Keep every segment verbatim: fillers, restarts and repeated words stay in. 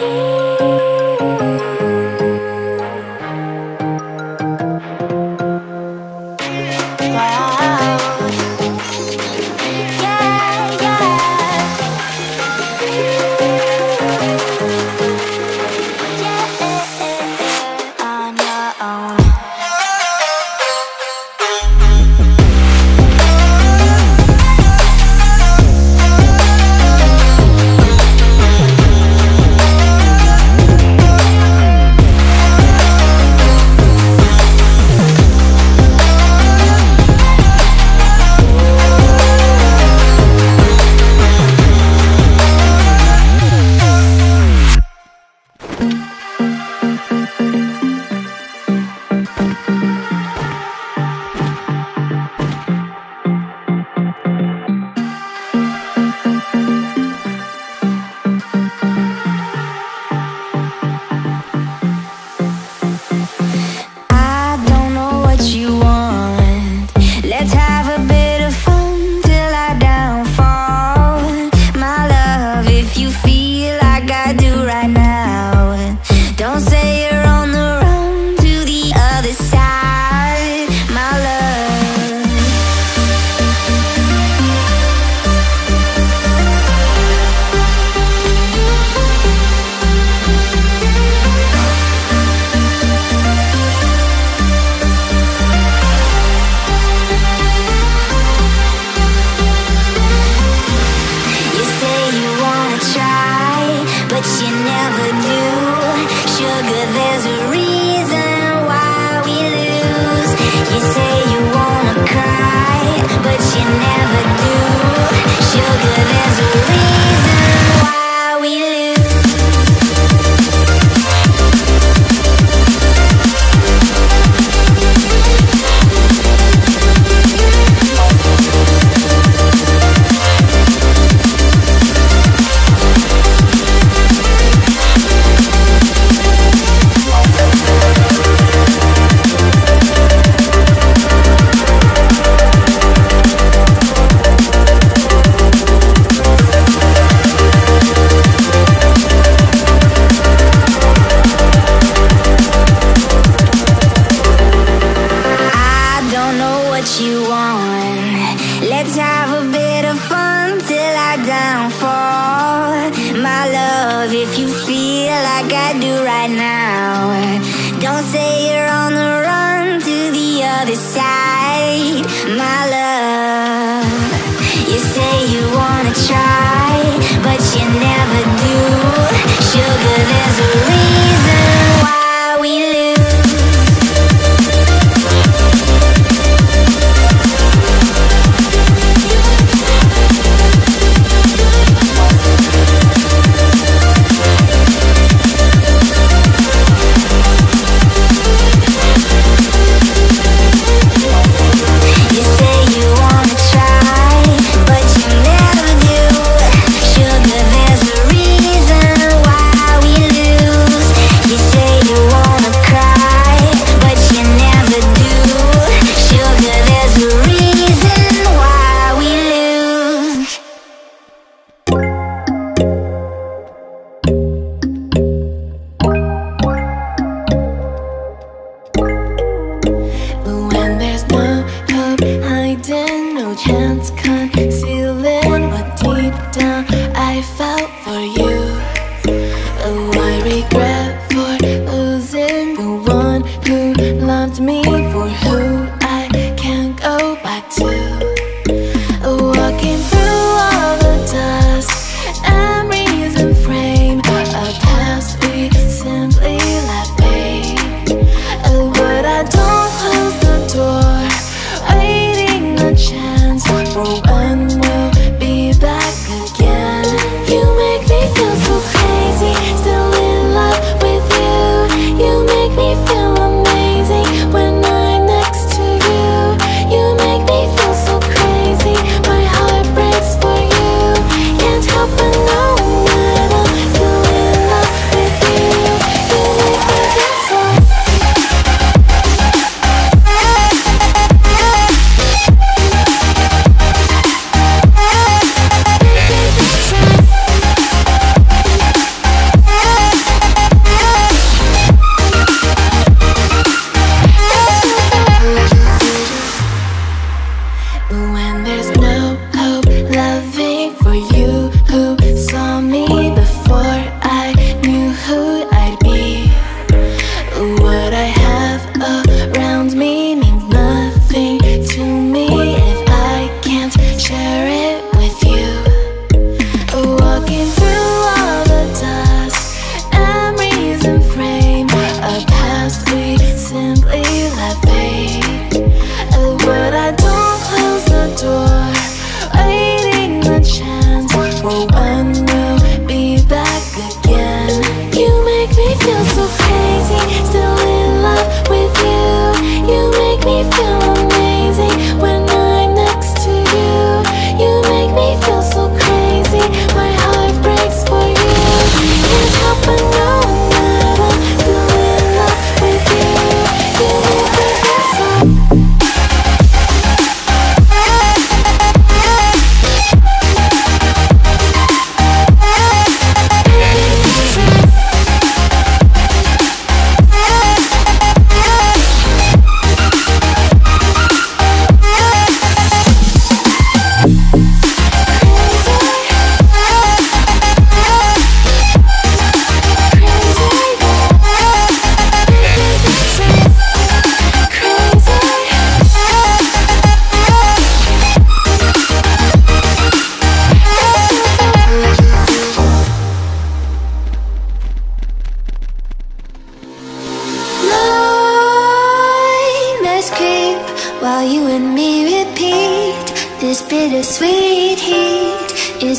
Still This bittersweet heat is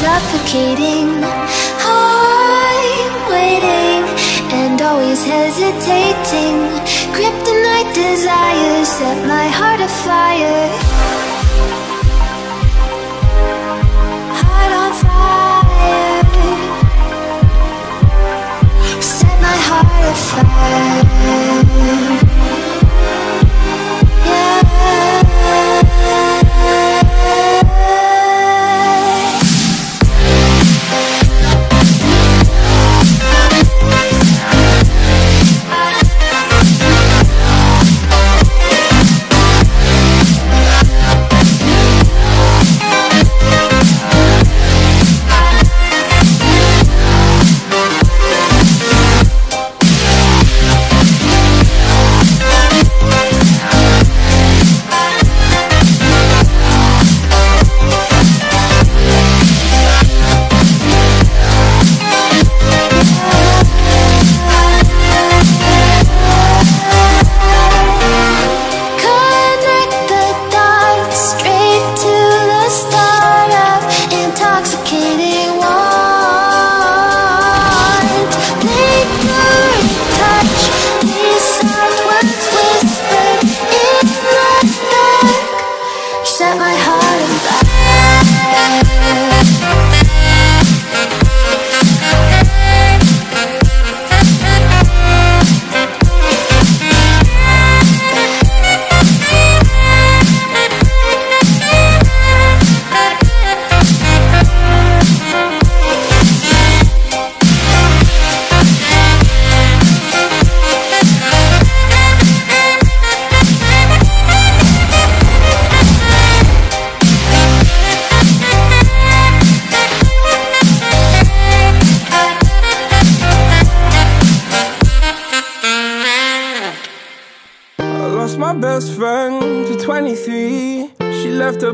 Suffocating, I'm waiting and always hesitating. Kryptonite desires set my heart afire. Heart on fire. Set my heart afire.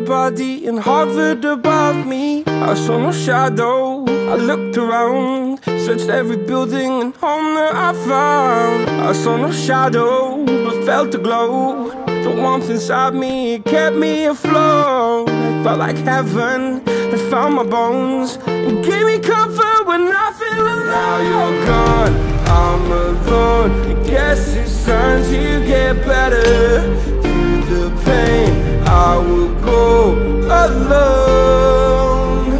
Body and hovered above me. I saw no shadow. I looked around, searched every building and home that I found. I saw no shadow, but felt the glow. The warmth inside me, it kept me afloat. It felt like heaven had found my bones and gave me comfort when I feel alone. Now you're gone, I'm alone. I guess it's time to get better. Through the pain I will go alone.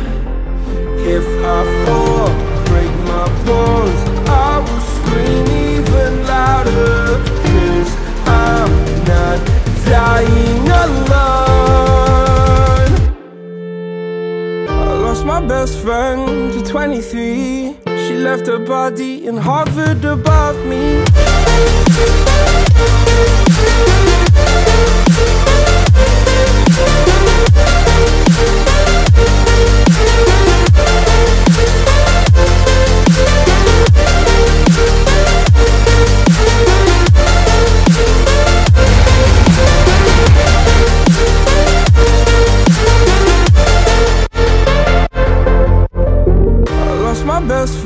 If I fall, break my bones, I will scream even louder, 'cause I'm not dying alone. I lost my best friend to twenty-three. She left her body and hovered above me. We'll be right back.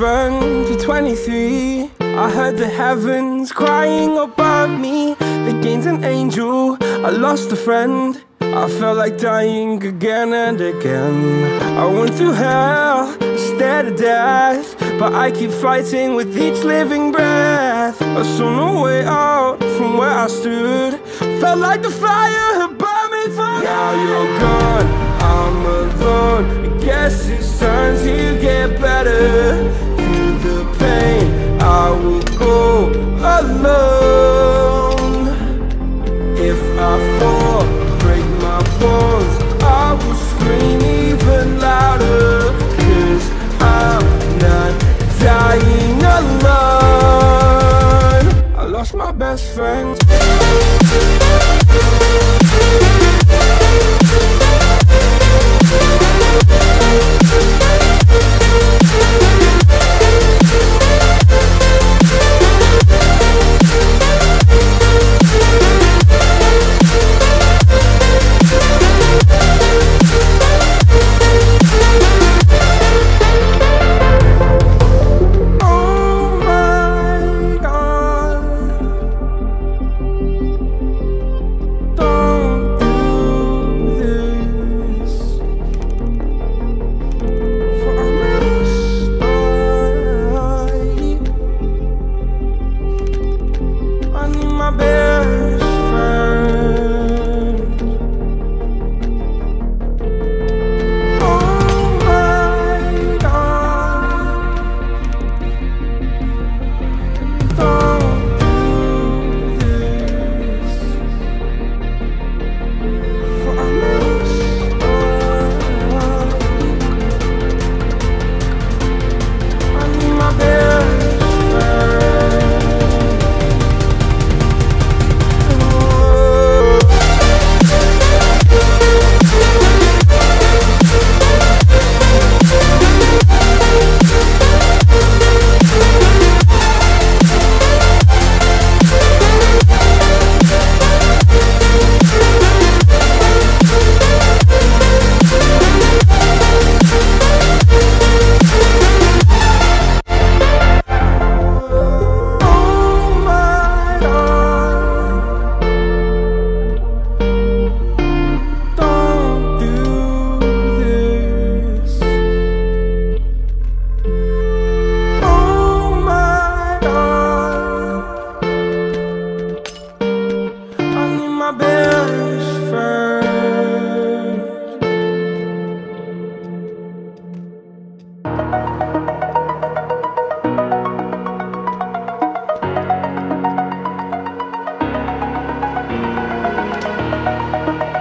run to twenty-three. I heard the heavens crying above me. They gained an angel, I lost a friend. I felt like dying again and again. I went through hell instead of death, but I keep fighting with each living breath. I saw no way out from where I stood. Felt like the fire had burned me for. Now you're gone, I'm alone. I guess it's time to get better. Through the pain, I will go alone. If I fall, break my bones, I will scream even louder. Cause I'm not dying alone. I lost my best friend.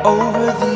Over the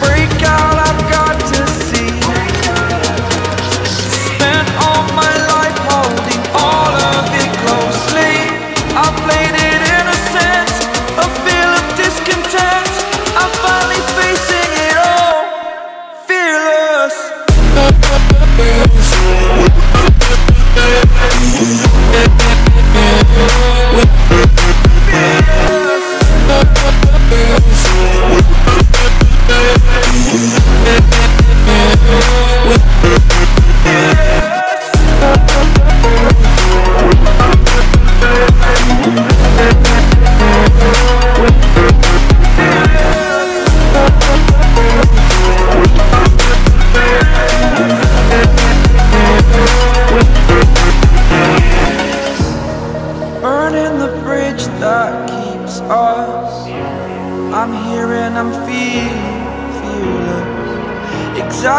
Break out, I've got to see.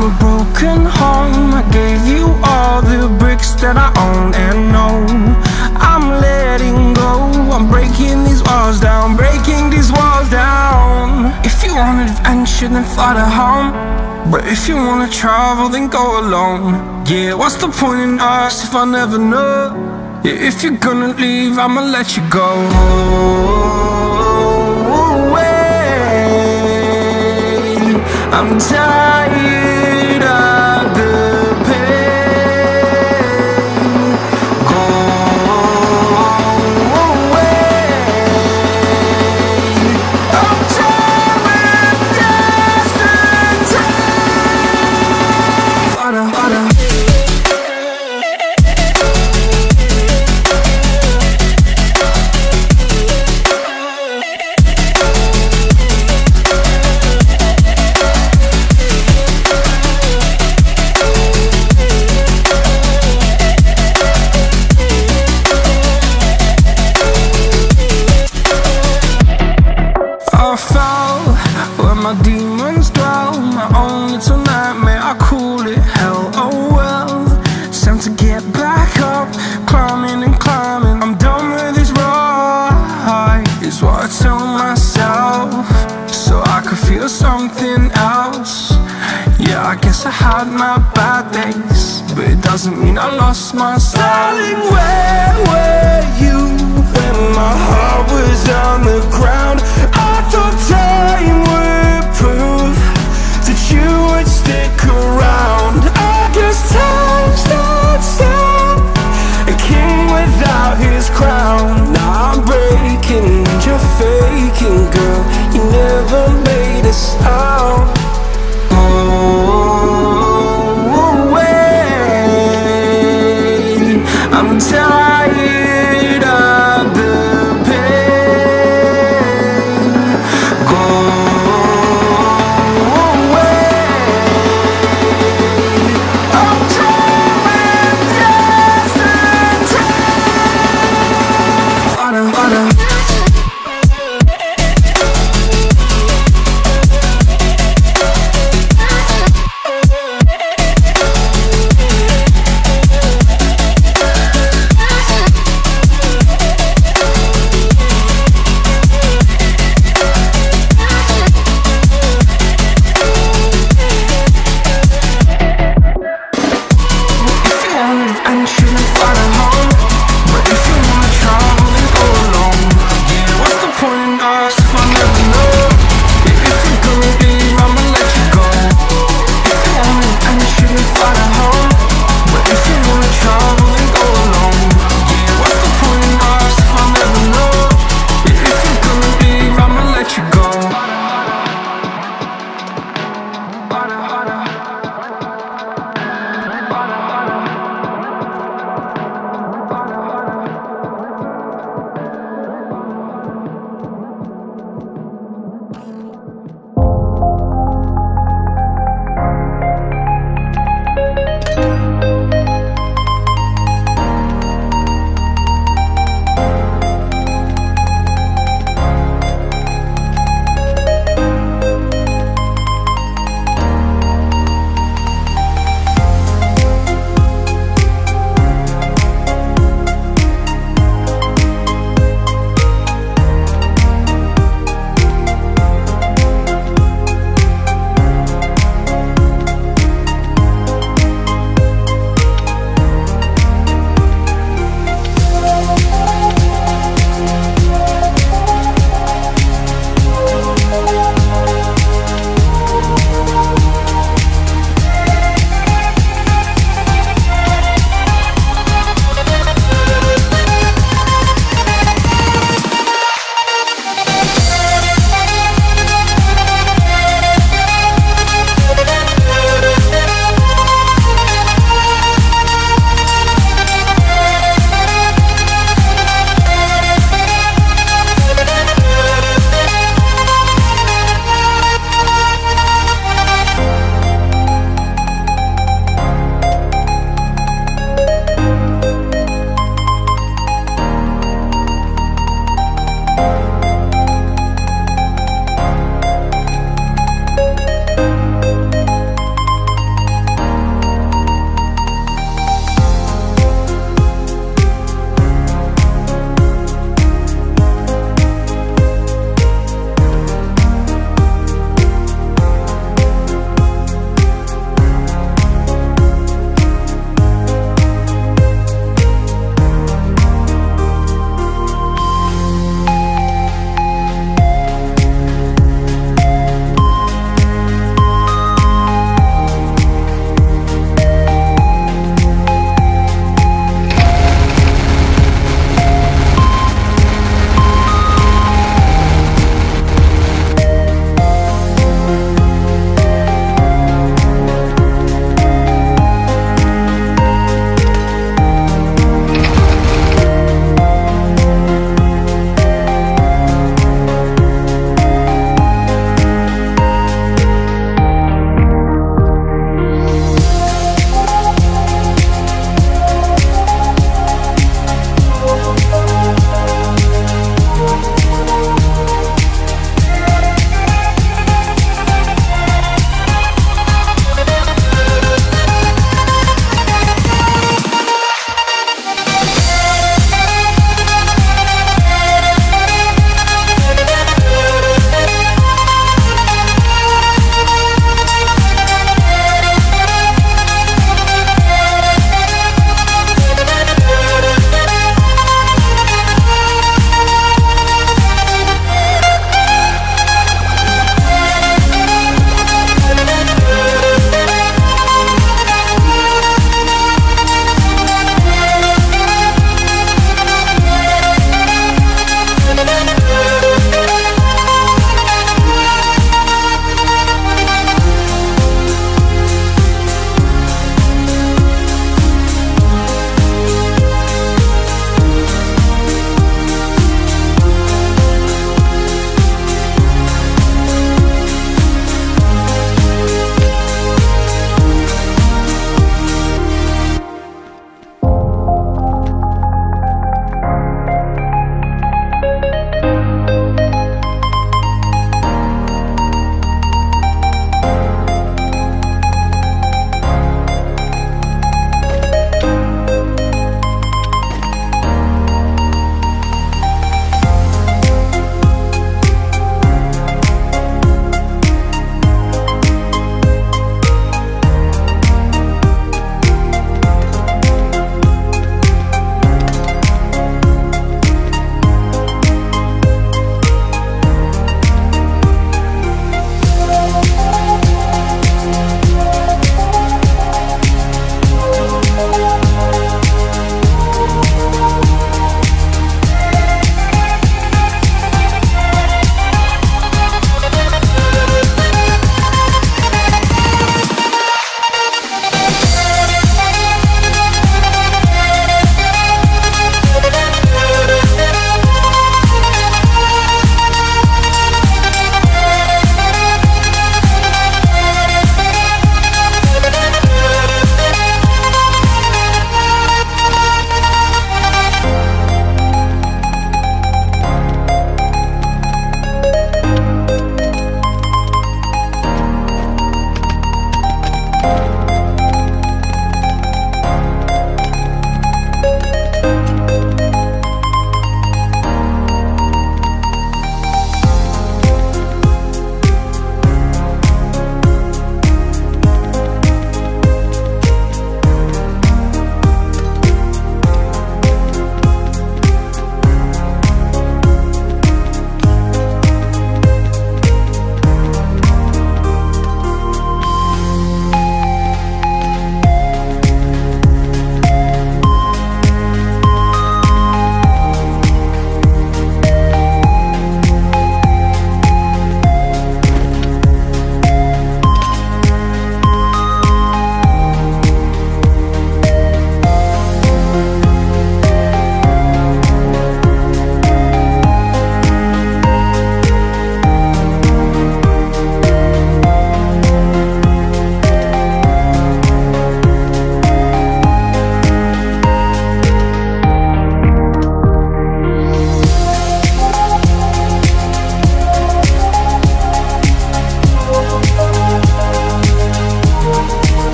I'm a broken home. I gave you all the bricks that I own and know. I'm letting go. I'm breaking these walls down, breaking these walls down. If you want adventure, then fly to home. But if you wanna travel, then go alone. Yeah, what's the point in us if I never know? Yeah, if you're gonna leave, I'ma let you go. Oh, wait, I'm tired. My demons dwell, my own little nightmare, I call it hell, oh well. Time to get back up, climbing and climbing, I'm done with this ride, is what I tell myself, so I could feel something else. Yeah, I guess I had my bad days, but it doesn't mean I lost myself. Darling, where were you when my heart was on the ground? I thought time would prove that you would stick around. I guess time stands down, a king without his crown. Now I'm breaking and you're faking, girl. You never made a sound. Oh, wait, I'm tired. I'm shooting for the